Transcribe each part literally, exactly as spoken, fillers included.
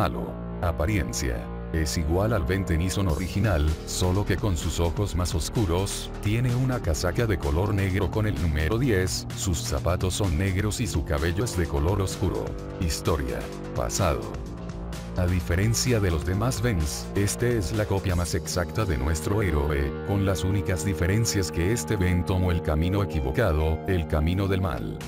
Malo. Apariencia. Es igual al Ben Tennyson original, solo que con sus ojos más oscuros, tiene una casaca de color negro con el número diez, sus zapatos son negros y su cabello es de color oscuro. Historia. Pasado. A diferencia de los demás Bens, este es la copia más exacta de nuestro héroe, con las únicas diferencias que este Ben tomó el camino equivocado, el camino del mal.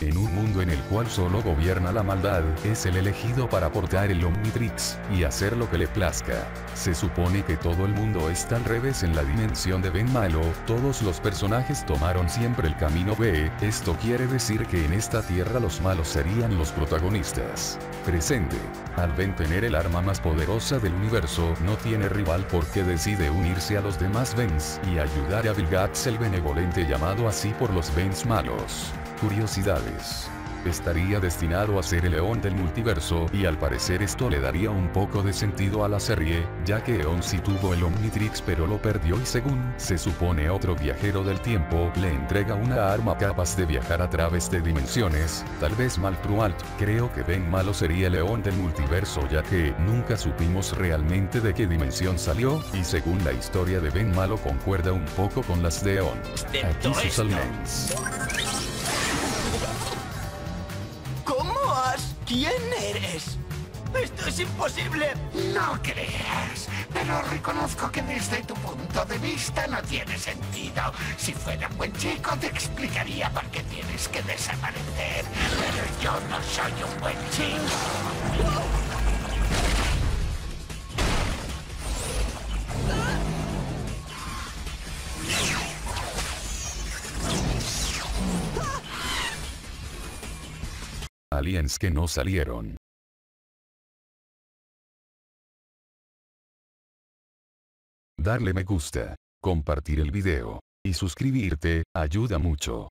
En un mundo en el cual solo gobierna la maldad, es el elegido para portar el Omnitrix, y hacer lo que le plazca. Se supone que todo el mundo está al revés en la dimensión de Ben Malo, todos los personajes tomaron siempre el camino B, esto quiere decir que en esta tierra los malos serían los protagonistas. Presente. Al Ben tener el arma más poderosa del universo, no tiene rival porque decide unirse a los demás Bens, y ayudar a Vilgax el benevolente llamado así por los Bens malos. Curiosidades. Estaría destinado a ser el Eon del multiverso, y al parecer esto le daría un poco de sentido a la serie, ya que Eon sí tuvo el Omnitrix pero lo perdió y según se supone otro viajero del tiempo le entrega una arma capaz de viajar a través de dimensiones, tal vez Maltrualt. Creo que Ben Malo sería el Eon del multiverso ya que nunca supimos realmente de qué dimensión salió, y según la historia de Ben Malo concuerda un poco con las de Eon. Aquí sus almas. ¿Quién eres? ¡Esto es imposible! No creas, pero reconozco que desde tu punto de vista no tiene sentido. Si fuera un buen chico te explicaría por qué tienes que desaparecer, pero yo no soy un buen chico. Aliens que no salieron. Darle me gusta, compartir el video, y suscribirte, ayuda mucho.